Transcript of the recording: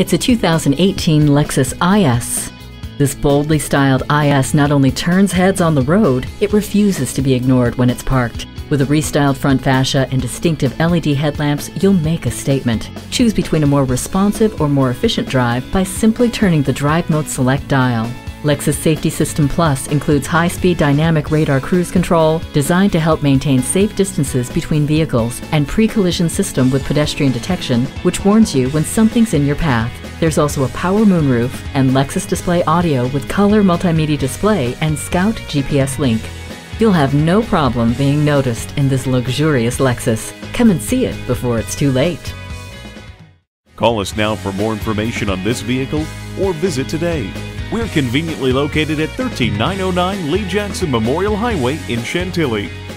It's a 2018 Lexus IS. This boldly styled IS not only turns heads on the road, it refuses to be ignored when it's parked. With a restyled front fascia and distinctive LED headlamps, you'll make a statement. Choose between a more responsive or more efficient drive by simply turning the Drive Mode Select dial. Lexus Safety System Plus includes high-speed dynamic radar cruise control designed to help maintain safe distances between vehicles and pre-collision system with pedestrian detection, which warns you when something's in your path. There's also a power moonroof and Lexus Display Audio with color multimedia display and Scout GPS link. You'll have no problem being noticed in this luxurious Lexus. Come and see it before it's too late. Call us now for more information on this vehicle or visit today. We're conveniently located at 13909 Lee Jackson Memorial Highway in Chantilly.